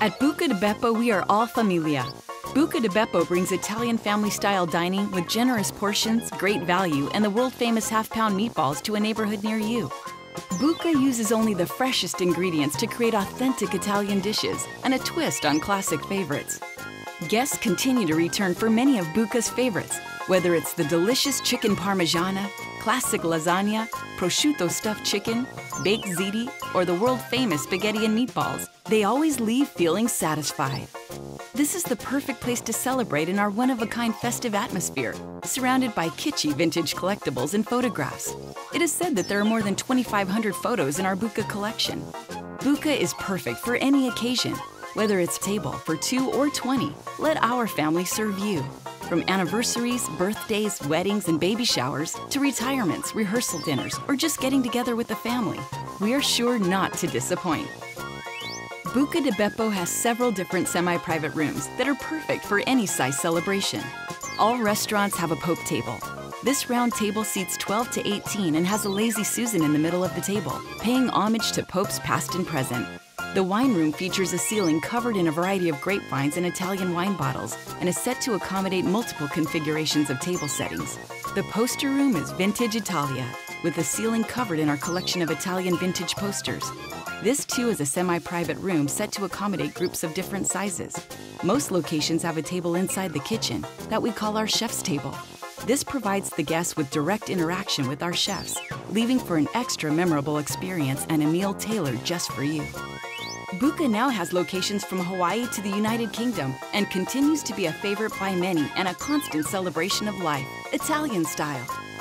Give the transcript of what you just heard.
At Buca di Beppo, we are all familia. Buca di Beppo brings Italian family-style dining with generous portions, great value, and the world-famous half-pound meatballs to a neighborhood near you. Buca uses only the freshest ingredients to create authentic Italian dishes and a twist on classic favorites. Guests continue to return for many of Buca's favorites, whether it's the delicious chicken parmigiana, classic lasagna, prosciutto stuffed chicken, baked ziti, or the world-famous spaghetti and meatballs. They always leave feeling satisfied. This is the perfect place to celebrate in our one-of-a-kind festive atmosphere, surrounded by kitschy vintage collectibles and photographs. It is said that there are more than 2,500 photos in our Buca collection. Buca is perfect for any occasion, whether it's table for 2 or 20. Let our family serve you. From anniversaries, birthdays, weddings, and baby showers, to retirements, rehearsal dinners, or just getting together with the family, we are sure not to disappoint. Buca di Beppo has several different semi-private rooms that are perfect for any size celebration. All restaurants have a Pope table. This round table seats 12 to 18 and has a Lazy Susan in the middle of the table, paying homage to popes past and present. The wine room features a ceiling covered in a variety of grapevines and Italian wine bottles and is set to accommodate multiple configurations of table settings. The poster room is vintage Italia, with the ceiling covered in our collection of Italian vintage posters. This too is a semi-private room set to accommodate groups of different sizes. Most locations have a table inside the kitchen that we call our Chef's Table. This provides the guests with direct interaction with our chefs, leaving for an extra memorable experience and a meal tailored just for you. Buca now has locations from Hawaii to the United Kingdom and continues to be a favorite by many and a constant celebration of life, Italian style.